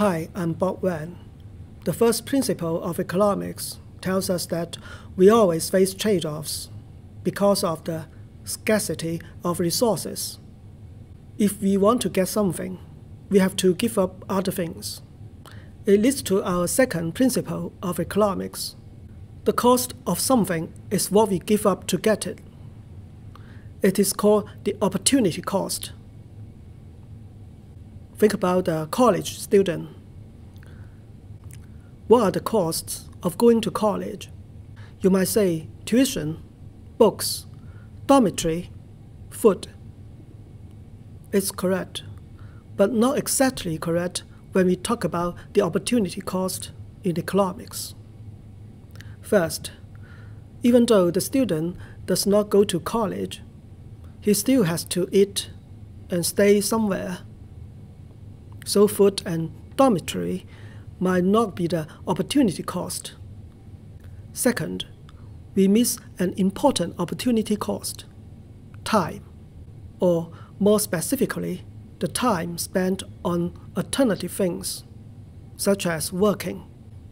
Hi, I'm Bob Wen. The first principle of economics tells us that we always face trade-offs because of the scarcity of resources. If we want to get something, we have to give up other things. It leads to our second principle of economics. The cost of something is what we give up to get it. It is called the opportunity cost. Think about a college student. What are the costs of going to college? You might say tuition, books, dormitory, food. It's correct, but not exactly correct when we talk about the opportunity cost in economics. First, even though the student does not go to college, he still has to eat and stay somewhere. So food and dormitory might not be the opportunity cost. Second, we miss an important opportunity cost, time, or more specifically, the time spent on alternative things, such as working.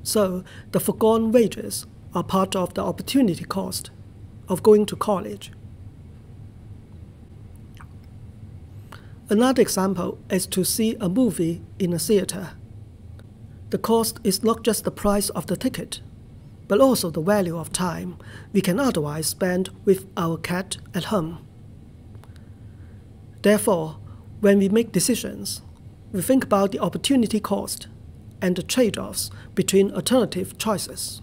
So the foregone wages are part of the opportunity cost of going to college. Another example is to see a movie in a theater. The cost is not just the price of the ticket, but also the value of time we can otherwise spend with our cat at home. Therefore, when we make decisions, we think about the opportunity cost and the trade-offs between alternative choices.